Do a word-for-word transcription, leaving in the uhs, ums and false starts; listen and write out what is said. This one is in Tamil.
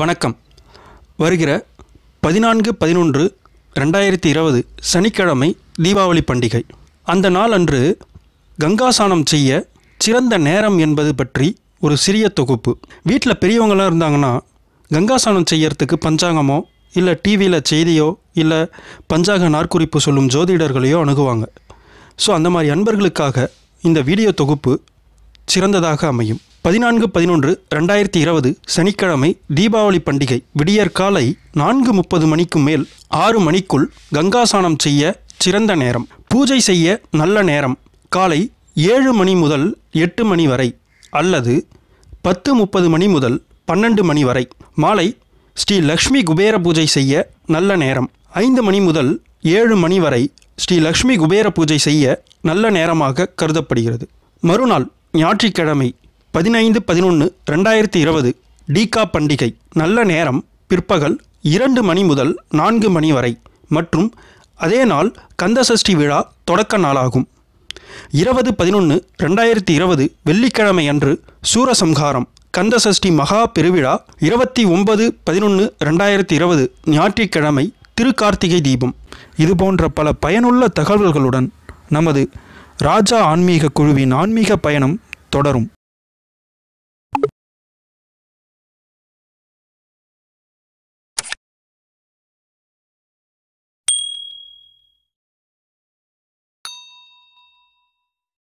வணக்கம். வருகிற பதினான்கு பதினொன்று ரெண்டாயிரத்தி இருபது சனிக்கிழமை தீபாவளி பண்டிகை. அந்த நாள் அன்று கங்கா ஸ்நானம் செய்ய சிறந்த நேரம் என்பது பற்றி ஒரு சிறிய தொகுப்பு. வீட்டில் பெரியவங்களாம் இருந்தாங்கன்னா கங்கா ஸ்நானம் செய்யறதுக்கு பஞ்சாங்கமோ இல்லை டிவியில் செய்தியோ இல்லை பஞ்சாங்க நாற்குறிப்பு சொல்லும் ஜோதிடர்களையோ அணுகுவாங்க. ஸோ அந்த மாதிரி அன்பர்களுக்காக இந்த வீடியோ தொகுப்பு சிறந்ததாக அமையும். பதினான்கு பதினொன்று ரெண்டாயிரத்தி இருபது சனிக்கிழமை தீபாவளி பண்டிகை விடியற்காலை நான்கு முப்பது மணிக்கு மேல் ஆறு மணிக்குள் கங்கா ஸ்நானம் செய்ய சிறந்த நேரம். பூஜை செய்ய நல்ல நேரம் காலை ஏழு மணி முதல் எட்டு மணி வரை அல்லது பத்து முப்பது மணி முதல் பன்னெண்டு மணி வரை. மாலை ஸ்ரீ லக்ஷ்மி குபேர பூஜை செய்ய நல்ல நேரம் ஐந்து மணி முதல் ஏழு மணி வரை ஸ்ரீ லக்ஷ்மி குபேர பூஜை செய்ய நல்ல நேரமாக கருதப்படுகிறது. மறுநாள் ஞாயிற்றுக்கிழமை பதினைந்து பதினொன்று ரெண்டாயிரத்தி இருபது டீகா பண்டிகை நல்ல நேரம் பிற்பகல் இரண்டு மணி முதல் நான்கு மணி வரை மற்றும் அதே நாள் கந்தசஷ்டி விழா தொடக்க நாளாகும். இருபது பதினொன்று ரெண்டாயிரத்தி இருபது வெள்ளிக்கிழமை அன்று சூரசம்ஹாரம் கந்தசஷ்டி மகா பெருவிழா. இருபத்தி ஒன்பது பதினொன்று ரெண்டாயிரத்தி இருபது ஞாயிற்றுக்கிழமை திருக்கார்த்திகை தீபம். இது போன்ற பல பயனுள்ள தகவல்களுடன் நமது ராஜா ஆன்மீக குழுவின் ஆன்மீக பயணம் தொடரும்.